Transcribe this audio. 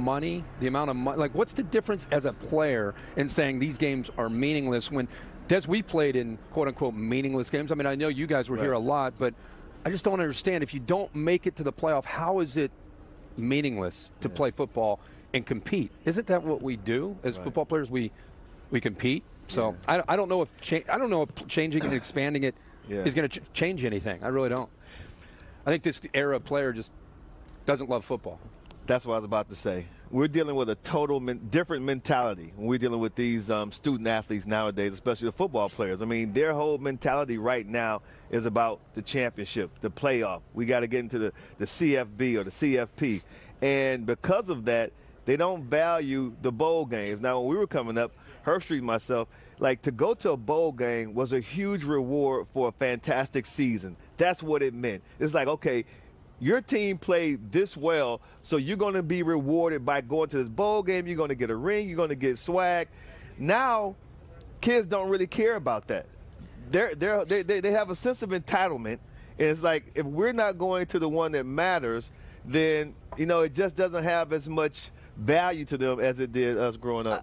money, the amount of money, like what's the difference as a player in saying these games are meaningless when, Des, we played in quote unquote meaningless games. I mean, I know you guys were here a lot, but I just don't understand. If you don't make it to the playoff, how is it meaningless to play football and compete? Isn't that what we do as football players? We compete. So I don't know if changing and expanding it is going to change anything. I really don't. I think this era of player just doesn't love football. That's what I was about to say. We're dealing with a total different mentality when we're dealing with these student athletes nowadays, especially the football players. I mean, their whole mentality right now is about the championship, the playoff. We got to get into the CFB or the CFP. And because of that, they don't value the bowl games. Now, when we were coming up, Herbstreit and myself, like to go to a bowl game was a huge reward for a fantastic season. That's what it meant. It's like, okay, your team played this well, so you're going to be rewarded by going to this bowl game. You're going to get a ring. You're going to get swag. Now, kids don't really care about that. They have a sense of entitlement, and it's like if we're not going to the one that matters, then you know it just doesn't have as much value to them as it did us growing up.